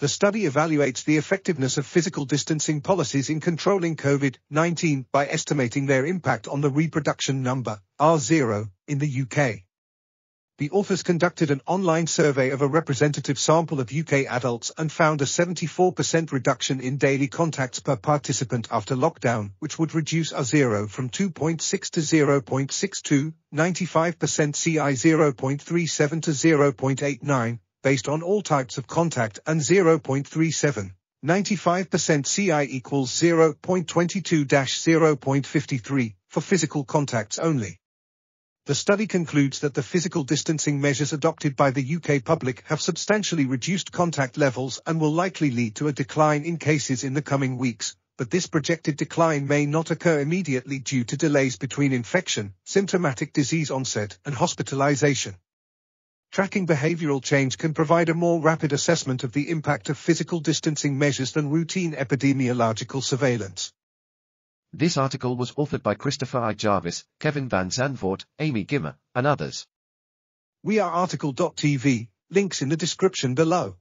the study evaluates the effectiveness of physical distancing policies in controlling COVID-19 by estimating their impact on the reproduction number, R0, in the UK. The authors conducted an online survey of a representative sample of UK adults and found a 74% reduction in daily contacts per participant after lockdown, which would reduce R0 from 2.6 to 0.62, 95% CI 0.37 to 0.89, based on all types of contact, and 0.37, 95% CI equals 0.22-0.53, for physical contacts only. The study concludes that the physical distancing measures adopted by the UK public have substantially reduced contact levels and will likely lead to a decline in cases in the coming weeks, but this projected decline may not occur immediately due to delays between infection, symptomatic disease onset, and hospitalisation. Tracking behavioural change can provide a more rapid assessment of the impact of physical distancing measures than routine epidemiological surveillance. This article was authored by Christopher I. Jarvis, Kevin Van Zandvoort, Amy Gimma, and others. We are article.tv, links in the description below.